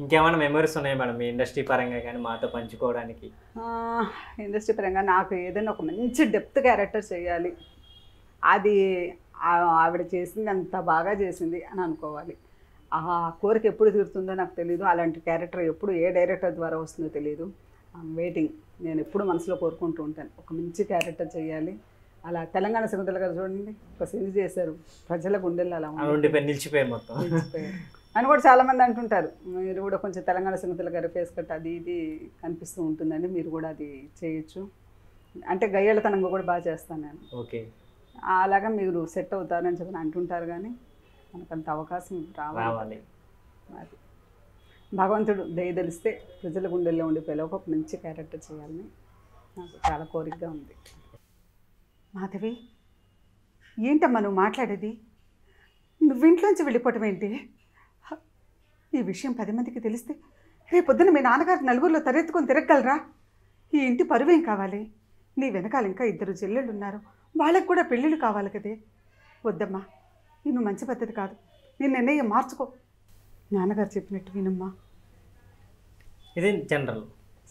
ఇంకేమైనా మెమరీస్ ఉన్నాయి మేడం మీ ఇండస్ట్రీ పరంగా కానీ మాతో పంచుకోవడానికి? ఇండస్ట్రీ పరంగా నాకు ఏదైనా ఒక మంచి డెప్త్ క్యారెక్టర్ చేయాలి, అది ఆవిడ చేసింది అంత బాగా చేసింది అని అనుకోవాలి. ఆ కోరిక ఎప్పుడు తీరుతుందో నాకు తెలీదు, అలాంటి క్యారెక్టర్ ఎప్పుడు ఏ డైరెక్టర్ ద్వారా వస్తుందో తెలీదు. వెయిటింగ్, నేను ఎప్పుడు మనసులో కోరుకుంటూ ఉంటాను ఒక మంచి క్యారెక్టర్ చేయాలి. అలా తెలంగాణ శకుంతల గారు చూడండి ఒక సిరీస్ చేశారు, ప్రజల గుండెల్లో అలా నిలిచిపోయారు మొత్తం అని కూడా చాలామంది అంటుంటారు. మీరు కూడా కొంచెం తెలంగాణ శకుంతల గారు ఫేస్ కట్ అది ఇది కనిపిస్తూ ఉంటుందండి, మీరు కూడా అది చేయొచ్చు అంటే గయ్యేళ్ళతనంగా కూడా బాగా చేస్తాను నేను. ఓకే, అలాగా మీరు సెట్ అవుతారని చెప్పి అంటుంటారు, కానీ మనకు అంత అవకాశం రావాలి. అది భగవంతుడు దయదలిస్తే ప్రజల గుండెల్లో ఉండిపోయేలా ఒక మంచి క్యారెక్టర్ చేయాలని నాకు చాలా కోరికగా ఉంది. మాధవి, ఏంటమ్మా నువ్వు మాట్లాడేది? నువ్వింట్లోంచి వెళ్ళిపోవటం ఏంటి? ఈ విషయం 10 మందికి తెలిస్తే రేపొద్దున మీ నాన్నగారు నలుగురిలో తరెత్తుకొని తిరగలరా? ఈ ఇంటి పరువేం కావాలి? నీ వెనకాల ఇంకా 2 చెల్లెళ్ళు ఉన్నారు, వాళ్ళకు కూడా పెళ్ళిళ్ళు కావాలి కదే. వద్దమ్మా, నువ్వు మంచి పద్ధతి కాదు, నేను నిర్ణయం మార్చుకో. నాన్నగారు చెప్పినట్టు వినమ్మా. ఇదే జనరల్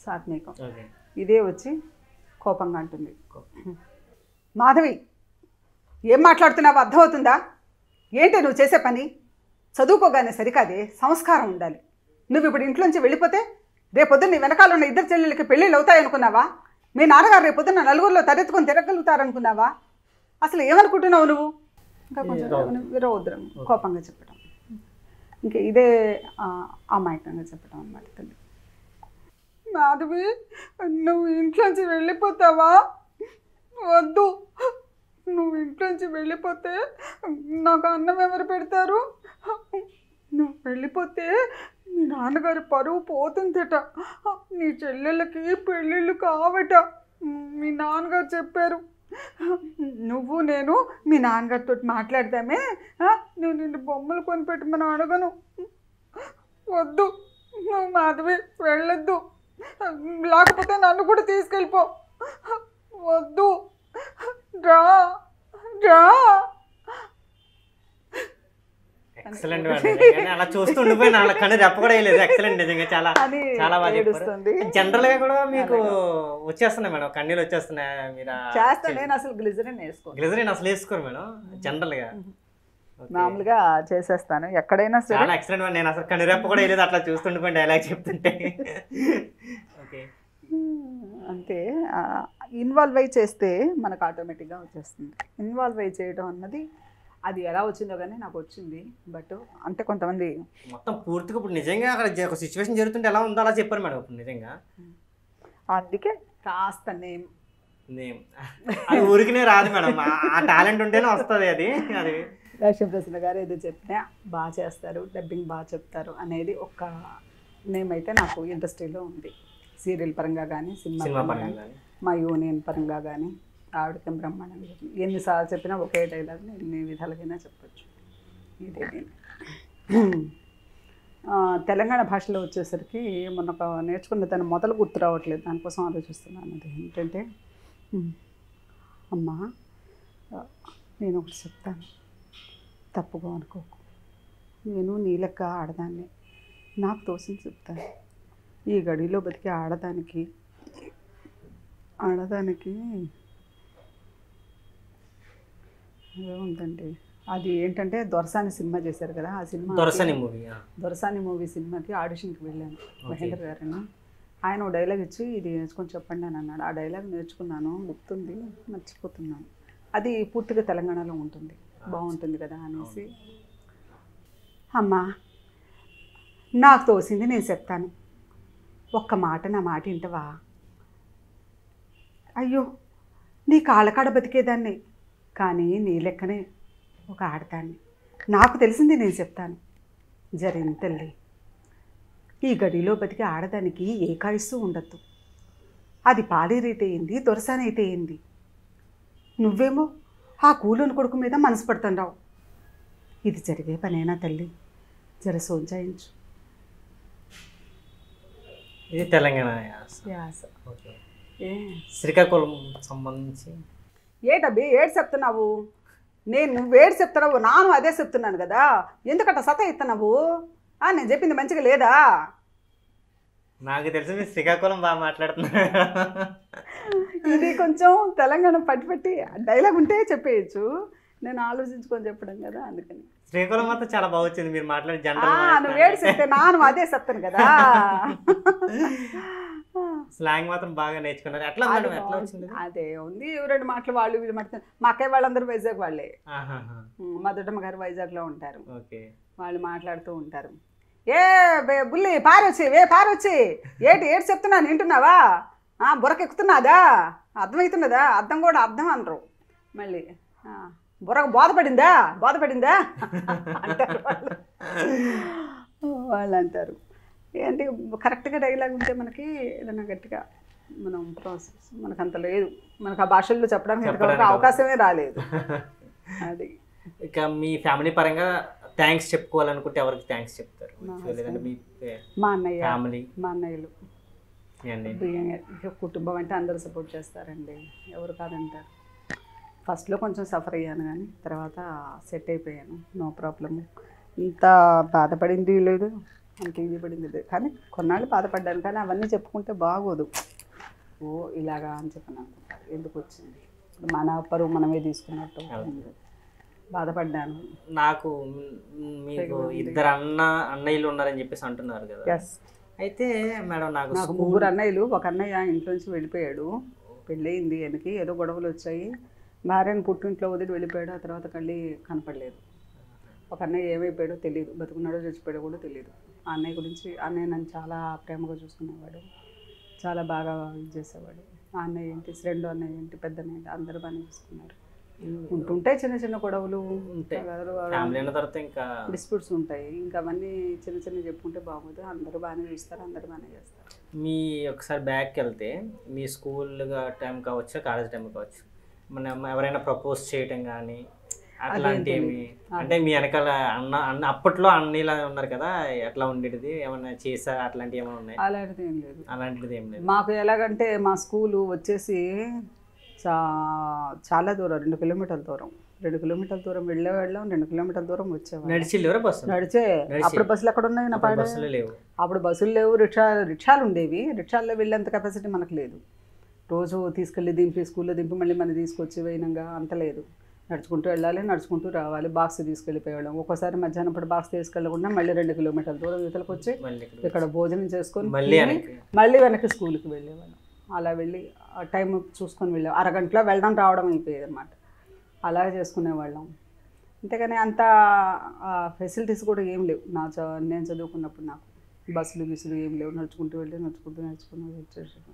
సాత్వికం. ఇదే వచ్చి కోపంగా అంటుంది, మాధవి ఏం మాట్లాడుతున్నావు అర్థమవుతుందా? ఏంటి నువ్వు చేసే పని? చదువుకోగానే సరికాదే, సంస్కారం ఉండాలి. నువ్వు ఇప్పుడు ఇంట్లోంచి వెళ్ళిపోతే రేపొద్దున నీ వెనకాల ఉన్న 2 చెల్లెళ్ళకి పెళ్ళిళ్ళు అవుతాయనుకున్నావా? మీ నాన్నగారు రేపొద్దున నలుగురిలో తరెత్తుకొని తిరగలుగుతారనుకున్నావా? అసలు ఏమనుకుంటున్నావు నువ్వు? ఇంకా కొంచెం విరోధం కోపంగా చెప్పడం, ఇంకా ఇదే అమాయకంగా చెప్పడం అన్నమాట. తల్లి మాధవి, నువ్వు ఇంట్లోంచి వెళ్ళిపోతావా? వద్దు, నువ్వు ఇంట్లోంచి వెళ్ళిపోతే నాకు అన్నం ఎవరు పెడతారు? నువ్వు వెళ్ళిపోతే మీ నాన్నగారి పరువు పోతుందట, నీ చెల్లెళ్ళకి పెళ్ళిళ్ళు కావట మీ నాన్నగారు చెప్పారు. నువ్వు నేను మీ నాన్నగారితో మాట్లాడతామే, నువ్వు నిన్ను బొమ్మలు కొనిపెట్టి మనం అడగను. వద్దు, నువ్వు మాధవి వెళ్ళొద్దు, లేకపోతే నన్ను కూడా తీసుకెళ్ళిపో. వద్దు, రా రా. ఎక్సలెంట్ అండి, అలా చూస్తుండిపోయి నా కన్నా చెప్పకూడలేదు. ఎక్సలెంట్, నిజంగా చాలా చాలా బాగా చెప్తుంది. జనరల్ గా కూడా మీకు వచ్చేస్తున్నాయి మేడం, కన్నీళ్ళు వచ్చేస్తున్నాయి. మీరు అసలు గ్లిజరిన్ అసలు వేసుకోరు మేడం జనరల్ గా, మామూలుగా చేసేస్తాను ఎక్కడైనా సరే. చాలా ఎక్సలెంట్, నేను అసలు కన్నీరెప్ప కూడా వేయలేదు అట్లా చూస్తుండిపోయి డైలాగ్ చెప్తుంటే. ఓకే, అంటే ఇన్వాల్వ్ అయి చేస్తే మనకు ఆటోమేటిక్గా వచ్చేస్తుంది. ఇన్వాల్వ్ అయి చేయడం అన్నది అది ఎలా వచ్చిందో కానీ నాకు వచ్చింది. బట్ అంటే కొంతమంది మొత్తం పూర్తిగా ఇప్పుడు నిజంగా అక్కడ సిచ్యువేషన్ జరుగుతుంటే ఎలా ఉందో అలా చెప్పారు మేడం. ఇప్పుడు నిజంగా అందుకే కాస్త నేమ్ నేమ్ అది ఊరికినే రాదు మేడం, ఆ టాలెంట్ ఉంటేనే వస్తుంది. అది అది లక్ష్మీ ప్రసన్న గారు ఏదో చెప్తే బాగా చేస్తారు, డబ్బింగ్ బాగా చెప్తారు అనేది ఒక నేమ్ అయితే నాకు ఇండస్ట్రీలో ఉంది. సీరియల్ పరంగా కానీ, సినిమా పరంగా కానీ, మా యూనియన్ పరంగా కానీ ఆవిడకి బ్రహ్మాండంగా చెప్పింది. ఎన్నిసార్లు చెప్పినా ఒకే డైలాగ్ని ఎన్ని విధాలుగైనా చెప్పచ్చు. ఇదే తెలంగాణ భాషలో వచ్చేసరికి మొన్న నేర్చుకున్న దాన్ని మొదలు గుర్తు రావట్లేదు, దానికోసం ఆలోచిస్తున్నాను. అది ఏంటంటే, అమ్మా నేను ఒకటి చెప్తాను, తప్పుగా అనుకోకు. నేను నీ లెక్క ఆడదాన్ని, నాకు తోసింది చెప్తాను. ఈ గడిలో బతికి ఆడదానికి ఉందండి. అది ఏంటంటే ద్వారసాని సినిమా చేశారు కదా, ఆ సినిమా ద్వారసాని మూవీ సినిమాకి ఆడిషన్కి వెళ్ళాను. మహేంద్ర గారని ఆయన ఒక డైలాగ్ ఇచ్చి ఇది నేర్చుకొని చెప్పండి అని అన్నాడు. ఆ డైలాగ్ నేర్చుకున్నాను, గుర్తుంది, మర్చిపోతున్నాను. అది పూర్తిగా తెలంగాణలో ఉంటుంది, బాగుంటుంది కదా అనేసి, అమ్మా నాకు తోసింది నేను చెప్తాను, ఒక్క మాట నా మాట ఇంటవా? అయ్యో, నీ కాళ్ళకాడ బతికేదాన్ని, కానీ నీ లెక్కనే ఒక ఆడతాన్ని, నాకు తెలిసింది నేను చెప్తాను. జరిగిన తల్లి, ఈ గడిలో బతికి ఆడదానికి ఏకాయస్సు ఉండద్దు. అది పాలేరైతే ఏంది, దొరసానైతే ఏంది, నువ్వేమో ఆ కూలోని కొడుకు మీద మనసు పడుతున్నావు. ఇది జరిగే పనేనా తల్లి? జర సోంచాయించు. ఇది తెలంగాణ యాస. ఓకే, శ్రీకాకుళం సంబంధించి ఏటబ్బి ఏడు చెప్తున్నావు? నేను నువ్వేడు చెప్తున్నావు, నాను అదే చెప్తున్నాను కదా, ఎందుకంటే సత ఇస్తున్నావు? నేను చెప్పింది మంచిగా లేదా? నాకు తెలుసు మీ శ్రీకాకుళం బాగా మాట్లాడుతున్నారు. ఇది కొంచెం తెలంగాణ పట్టుపట్టి డైలాగ్ ఉంటే చెప్పేయచ్చు, నేను ఆలోచించుకొని చెప్పడం కదా అందుకని. శ్రీకాకుళం మాత్రం చాలా బాగా వచ్చింది మీరు మాట్లాడే జనరల్. నువ్వు ఏడు చెప్తే నాను అదే చెప్తాను కదా. స్లాంగ్ మాత్రం బాగా నేర్చుకున్నారు. ఎట్లా ఎట్లా వచ్చింది? అదే ఉంది, ఎవరెండు మాటలు వాళ్ళు వీళ్ళు మాట్లాడుతారు. మా అక్కయ్య వాళ్ళందరూ వైజాగ్ వాళ్ళే, మా దొడ్డమ్మ గారు వైజాగ్లో ఉంటారు, వాళ్ళు మాట్లాడుతూ ఉంటారు. ఏ బుల్లి పారొచ్చి ఏ పారొచ్చి ఏటి ఏడు చెప్తున్నాను వింటున్నావా, బురకెక్కుతున్నదా అర్థమవుతున్నదా, అర్థం కూడా అర్థం అనరు. మళ్ళీ బుర్ర బాధపడిందా బాధపడిందా అంటారు వాళ్ళు అంటారు. అంటే కరెక్ట్గా డైలాగ్ ఉంటే మనకి ఏదైనా గట్టిగా మనం ప్రాసెస్ మనకు అంత లేదు, మనకు ఆ భాషల్లో చెప్పడానికి అవకాశమే రాలేదు. అది ఇక మీ ఫ్యామిలీ పరంగా థ్యాంక్స్ చెప్పుకోవాలనుకుంటే ఎవరికి థ్యాంక్స్ చెప్తారు? మా అన్నయ్య ఫ్యామిలీ, మా అన్నయ్యలు, కుటుంబం అంటే అందరూ సపోర్ట్ చేస్తారండి, ఎవరు కాదంటారు. ఫస్ట్లో కొంచెం సఫర్ అయ్యాను కానీ తర్వాత సెట్ అయిపోయాను, నో ప్రాబ్లము. ఇంత బాధపడింది లేదు, అంత ఇది పడింది లేదు, కానీ కొన్నాళ్ళు బాధపడ్డాను. కానీ అవన్నీ చెప్పుకుంటే బాగోదు, ఓ ఇలాగా అని చెప్పాను అనుకుంటారు, ఎందుకు వచ్చింది ఇప్పుడు మన పరువు మనమే తీసుకున్నట్టు బాధపడ్డాను. నాకు మీకు ఇద్దరు అన్నయ్యలు ఉన్నారని చెప్పేసి అంటున్నారు కదా. ఎస్. అయితే మేడం నాకు ముగ్గురు అన్నయ్యలు, ఒక అన్నయ్య ఇంట్లోంచి వెళ్ళిపోయాడు, పెళ్ళయింది ఆయనకి, ఏదో గొడవలు వచ్చాయి, భార్యను పుట్టింట్లో వదిలి వెళ్ళిపోయాడు, ఆ తర్వాత మళ్ళీ కనపడలేదు. ఒక అన్నయ్య ఏమైపోయాడో తెలియదు, బతుకున్నాడో చచ్చిపోయాడో కూడా తెలియదు. ఆ అన్నయ్య గురించి, అన్నయ్య నన్ను చాలా ప్రేమగా చూసుకునేవాడు, చాలా బాగా ఇది చేసేవాడు. ఆ అన్నయ్య ఏంటి రెండో అన్నయ్య ఏంటి పెద్ద అన్నయ్య అందరూ బాగా చూసుకున్నారు. ఉంటుంటాయి చిన్న చిన్న గొడవలు ఉంటాయి, డిస్ప్యూట్స్ ఉంటాయి, ఇంకా అవన్నీ చిన్న చిన్న చెప్పుకుంటే బాగుంది. అందరూ బాగానే చూస్తారు, అందరూ బాగానే చేస్తారు. మీ ఒకసారి బ్యాక్కి వెళ్తే మీ స్కూల్గా టైం కావచ్చు, కాలేజ్ టైం కావచ్చు, మనం ఎవరైనా ప్రపోజ్ చేయటం కానీ అట్లాంటివి, అంటే మీ వెనకాల అన్న అప్పట్లో అన్నీలా ఉన్నారు కదా, ఎట్లా ఉండేది, ఏమైనా చేసా అట్లాంటివి ఏమైనా ఉన్నాయి? అలాంటిది ఏం లేదు, అలాంటిది ఏం లేదు. మాకు ఎలాగంటే మా స్కూలు వచ్చేసి చాలా దూరం, 2 కిలోమీటర్ల దూరం, 2 కిలోమీటర్ల దూరం వెళ్ళాం, 2 కిలోమీటర్ల దూరం వచ్చేవాళ్ళం నడిచే. అప్పుడు బస్సులు అక్కడ ఉన్నాయి, అప్పుడు బస్సులు లేవు, రిక్షాలు ఉండేవి, రిక్షాల్లో వెళ్ళేంత కెపాసిటీ మనకు లేదు. రోజు తీసుకెళ్ళి దింపి స్కూల్లో దింపి మళ్ళీ మనం తీసుకొచ్చి పోయినాక అంత లేదు, నడుచుకుంటూ వెళ్ళాలి, నడుచుకుంటూ రావాలి. బాక్స్ తీసుకెళ్ళిపోయేవాళ్ళం, ఒక్కోసారి మధ్యాహ్నం పూట బాక్స్ తీసుకెళ్ళకుండా మళ్ళీ 2 కిలోమీటర్ల దూరం ఇవతలకు వచ్చి ఇక్కడ భోజనం చేసుకొని మళ్ళీ వెనక్కి స్కూల్కి వెళ్ళేవాళ్ళం. అలా వెళ్ళి టైం చూసుకొని వెళ్ళాం, అరగంటలో వెళ్ళడం రావడం అయిపోయేది అనమాట, అలా చేసుకునేవాళ్ళం. అంతేకాని అంత ఫెసిలిటీస్ కూడా ఏం లేవు. నేను చదువుకున్నప్పుడు నాకు బస్సులు గిసులు ఏం లేవు, నడుచుకుంటూ వెళ్ళి నడుచుకుంటూ.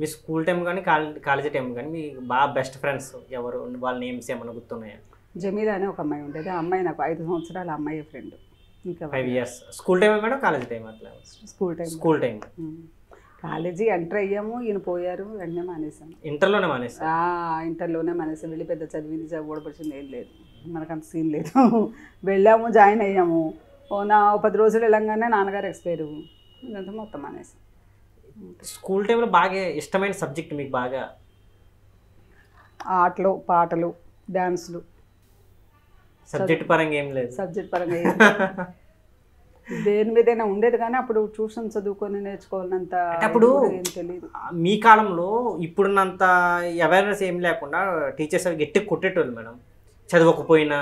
మీ స్కూల్ టైం కానీ కాలేజీ టైం కానీ మీ బాగా బెస్ట్ ఫ్రెండ్స్ ఎవరు, వాళ్ళ నేమ్స్ ఏమైనా గుర్తున్నాయా? జమీలా అనే ఒక అమ్మాయి ఉండేది, ఆ అమ్మాయి నాకు 5 సంవత్సరాల అమ్మాయి ఫ్రెండ్. ఇంకా 5 years school time madam, college time అట్లా? స్కూల్ టైం కాలేజీ ఎంటర్ అయ్యాము, ఈయన పోయారు, వెంటనే మానేసాను. ఇంటర్లోనే మానేసాం. వెళ్ళి పెద్ద చదివింది ఓడపరిచింది ఏం లేదు, మనకు అంత సీన్ లేదు. వెళ్ళాము, జాయిన్ అయ్యాము, నా 10 రోజులు వెళ్ళంగానే నాన్నగారు ఎక్స్పైర్, ఇదంతా మొత్తం మానేసాం. స్కూల్ టైంలో బాగా ఇష్టమైన సబ్జెక్ట్ మీకు? బాగా ఆటలు, పాటలు, డాన్సులు. సబ్జెక్ట్ పరంగా ఏం లేదు, సబ్జెక్ట్ పరంగా దేని మీదైనా ఉండేది కానీ అప్పుడు ట్యూషన్ చదువుకొని నేర్చుకోవాలంత అప్పుడు ఏం తెలియదు. మీ కాలంలో ఇప్పుడున్నంత అవేర్నెస్ ఏం లేకుండా టీచర్స్ అవి గట్టిగా కొట్టేటోళ్ళు మేడం, చదవకపోయినా.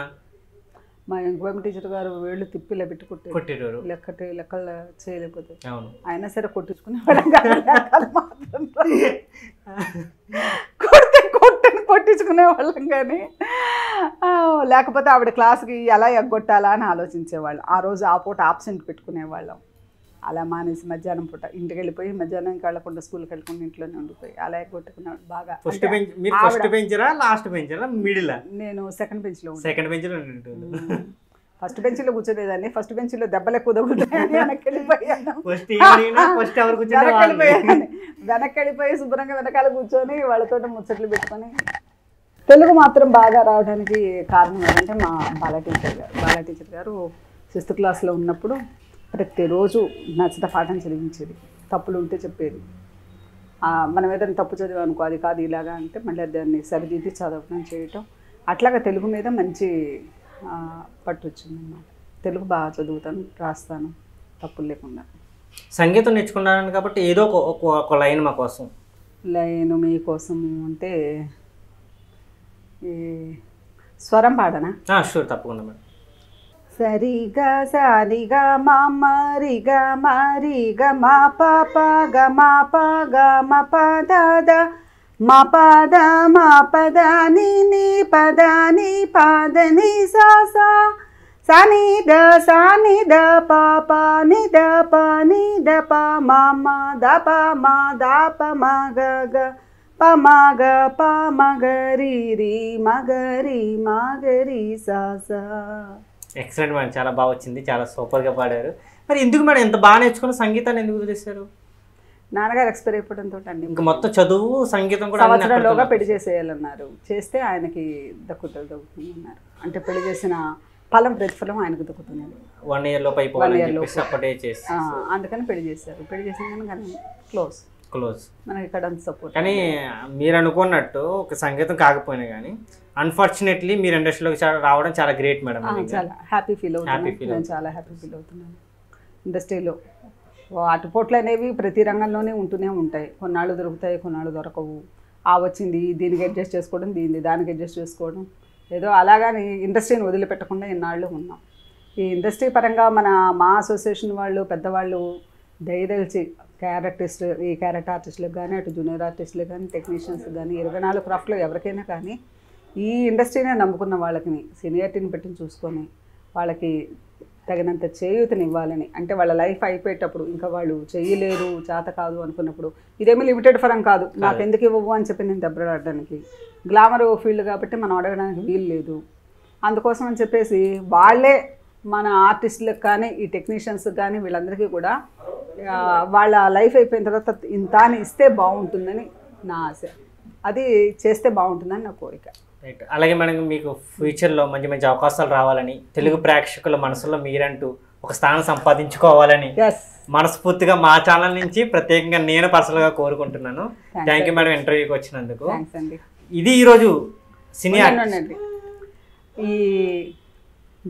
మా ఎంక్వైరీ టీచర్ గారు వేళ్ళు తిప్పి ఇలా పెట్టి కొట్టేటోరు, లెక్కలు చేయలేకపోతే అయినా సరే కొట్టించుకునే కొట్టించుకునే వాళ్ళం. కానీ లేకపోతే ఆవిడ క్లాస్కి ఎలా ఎగ్గొట్టాలా అని ఆలోచించేవాళ్ళం. ఆ రోజు ఆ పూట ఆబ్సెంట్ పెట్టుకునేవాళ్ళం, అలా మానేసి మధ్యాహ్నం పూట ఇంటికి వెళ్ళిపోయి మధ్యాహ్నం ఇంకా వెళ్ళకుండా స్కూల్కి వెళ్ళకుండా ఇంట్లోనే ఉండిపోయి అలా ఎగ్గొట్టుకున్నాడు బాగా. నేను సెకండ్ బెంచ్లో ఫస్ట్ బెంచ్లో కూర్చోలేదాన్ని, ఫస్ట్ బెంచ్లో దెబ్బలు ఎక్కువ తగులుతాయని వెనక్కి వెళ్ళిపోయి శుభ్రంగా వెనకాల కూర్చొని వాళ్ళతో ముచ్చట్లు పెట్టుకొని. తెలుగు మాత్రం బాగా రావడానికి కారణం ఏంటంటే మా బాల టీచర్ గారు 6th క్లాస్లో ఉన్నప్పుడు ప్రతిరోజు నచ్చిత పాఠం చదివించేది, తప్పులు ఉంటే చెప్పేది. మనం ఏదైనా తప్పు చదివానుకో, అది కాదు ఇలాగా అంటే మళ్ళీ దాన్ని సరిదిద్ది చదవడం చేయటం, అట్లాగా తెలుగు మీద మంచి పట్టు వచ్చిందన్నమాట. తెలుగు బాగా చదువుతాను, రాస్తాను తప్పులు లేకుండా. సంగీతం నేర్చుకున్నారని కాబట్టి ఏదో ఒక లైన్ మా కోసం లైన్ మీ కోసం అంటే స్వరం పాడనా ఆ షూర్ తప్పకుండా మేడం సరి గ సరి గ మ మరి గ మ ప గ మ పద మ పద ని ని పద ని పద ని సా సా Sani da pa ni da pa ma da pa ma ga ri ma ga ri sa sa. Excellent man, chala bawa chindi, chala super ka padaru. Mari induku mari enta baa nechukunna sangeethanni enduku chesaru. నాన్నగారు expire అండి ఇంకా మొత్తం చదువు సంగీతం కూడా సంవత్సరంలోగా పెళ్లి చేసేయాలన్నారు చేస్తే ఆయనకి దక్కుతుంది అవుతుంది అన్నారు అంటే పెళ్లి చేసిన ఫలం ప్రతిఫలం ఆయనకు దక్కుతుంది 1 ఇయర్ లో పైపోవాలని చెప్పేసి అప్పటే చేసి అందుకని పెళ్లి చేశారు పెళ్లి చేసినా కానీ క్లోజ్ క్లోజ్ మనకి ఇక్కడ సపోర్ట్ కానీ మీరు అనుకున్నట్టు ఒక సంగీతం కాకపోయినా కానీ అన్ఫార్చునేట్లీ మీరు ఇండస్ట్రీలోకి రావడం చాలా గ్రేట్ మేడం చాలా హ్యాపీ ఫీల్ అవుతున్నాను నేను చాలా హ్యాపీ ఫీల్ అవుతున్నాను ఇండస్ట్రీలో అటుపోట్లు అనేవి ప్రతి రంగంలోనే ఉంటూనే ఉంటాయి కొన్నాళ్ళు దొరుకుతాయి కొన్నాళ్ళు దొరకవు ఆ వచ్చింది దీనికి అడ్జస్ట్ చేసుకోవడం దీన్ని దానికి అడ్జస్ట్ చేసుకోవడం ఏదో అలాగని ఇండస్ట్రీని వదిలిపెట్టకుండా ఇన్నాళ్ళు ఉన్నాం ఈ ఇండస్ట్రీ పరంగా మా అసోసియేషన్ వాళ్ళు పెద్దవాళ్ళు దయదలిచి క్యారెక్టరిస్ట్ ఈ క్యారెక్టర్ ఆర్టిస్టులకు కానీ అటు జూనియర్ ఆర్టిస్టులకు కానీ టెక్నీషియన్స్ కానీ 24 క్రాఫ్ట్లో ఎవరికైనా కానీ ఈ ఇండస్ట్రీనే నమ్ముకున్న వాళ్ళకి సీనియారిటీని పెట్టి చూసుకొని వాళ్ళకి తగినంత చేయూతని ఇవ్వాలని అంటే వాళ్ళ లైఫ్ అయిపోయేటప్పుడు ఇంకా వాళ్ళు చేయలేరు చేత కాదు అనుకున్నప్పుడు ఇదేమీ లిమిటెడ్ ఫరం కాదు నాకు ఎందుకు ఇవ్వవు అని చెప్పి నేను దెబ్బలాడడానికి గ్లామర్ ఫీల్డ్ కాబట్టి మనం అడగడానికి వీలు లేదు అందుకోసం అని చెప్పేసి వాళ్ళే మన ఆర్టిస్టులకు కానీ ఈ టెక్నీషియన్స్కి కానీ వీళ్ళందరికీ కూడా వాళ్ళ లైఫ్ అయిపోయిన తర్వాత ఇంత అని ఇస్తే బాగుంటుందని నా ఆశ అది చేస్తే బాగుంటుందని నా కోరిక రైట్ అలాగే మనం మీకు ఫ్యూచర్లో మంచి మంచి అవకాశాలు రావాలని తెలుగు ప్రేక్షకుల మనసులో మీరంటూ ఒక స్థానం సంపాదించుకోవాలని మనస్ఫూర్తిగా మా ఛానల్ నుంచి ప్రత్యేకంగా నేను పర్సనల్గా కోరుకుంటున్నాను థ్యాంక్ యూ మేడం ఇంటర్వ్యూకి వచ్చినందుకు ఇది ఈరోజు సినీ ఈ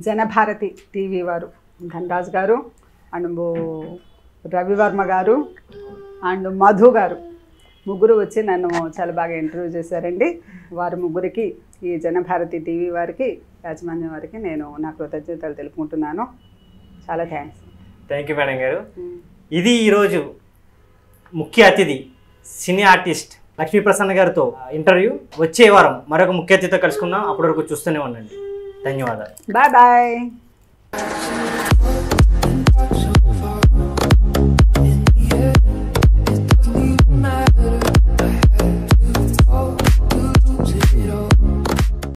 జనభారతి టీవీ వారు ధనరాజ్ గారు అండ్ రవి వర్మ గారు అండ్ మధు గారు ముగ్గురు వచ్చి నన్ను చాలా బాగా ఇంటర్వ్యూ చేశారండి వారు ముగ్గురికి ఈ జనభారతి టీవీ వారికి రాజస్మన్యం వారికి నేను నా కృతజ్ఞతలు తెలుపుకుంటున్నాను చాలా థ్యాంక్స్ థ్యాంక్ యూ మేడం గారు ఇది ఈరోజు ముఖ్య అతిథి సినీ ఆర్టిస్ట్ లక్ష్మీ ప్రసన్న గారితో ఇంటర్వ్యూ వచ్చే వారం మరొక ముఖ్య అతిథితో కలుసుకుందాం అప్పటి వరకు చూస్తూనే ఉండండి ధన్యవాదాలు బాయ్ బాయ్